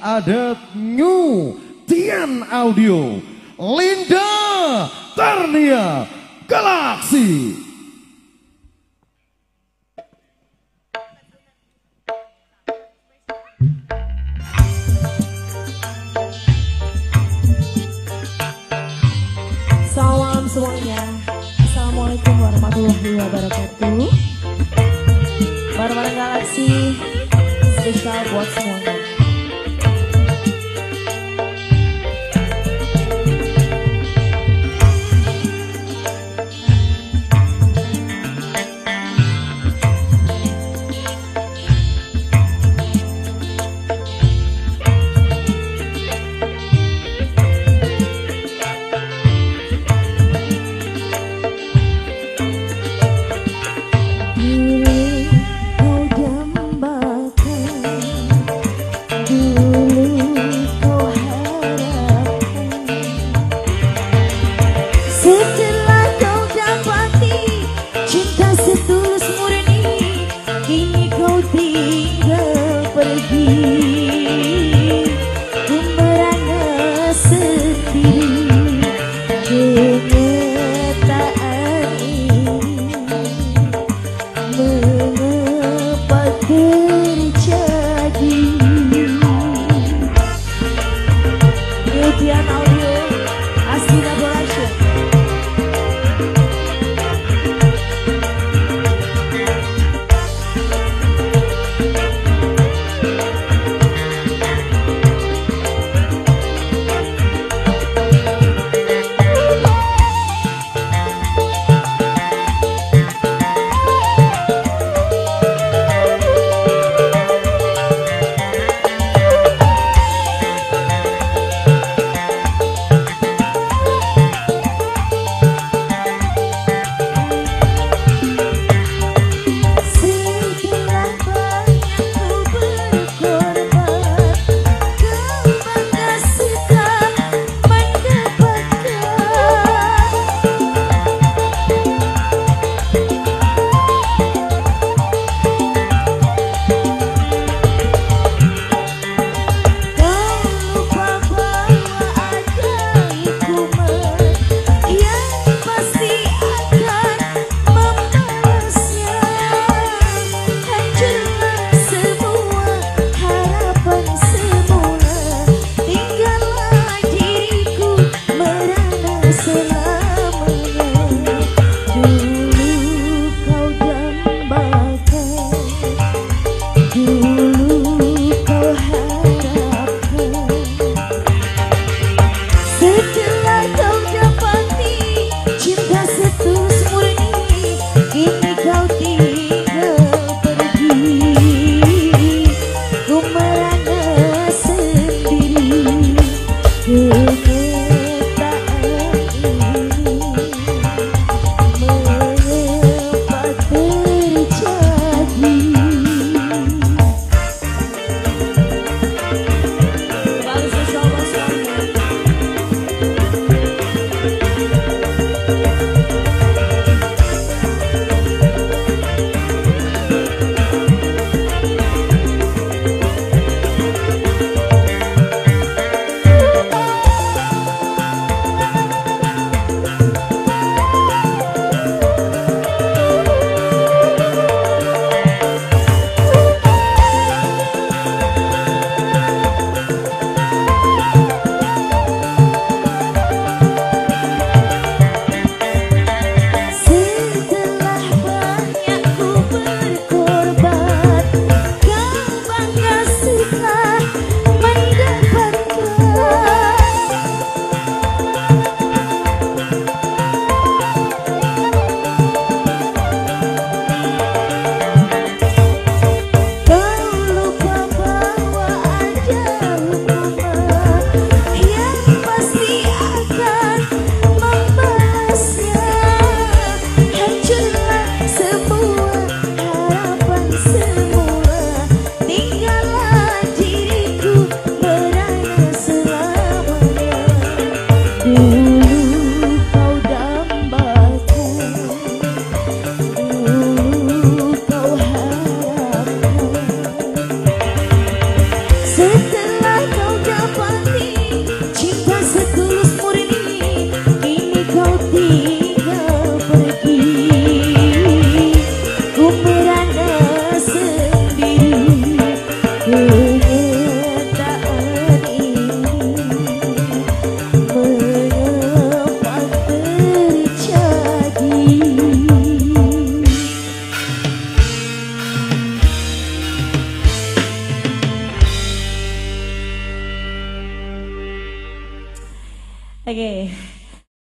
Ada New Tian Audio, Linda Ternia Galaksi. Salam semuanya, assalamualaikum warahmatullahi wabarakatuh. Bareng Galaksi spesial buat semuanya. Oke.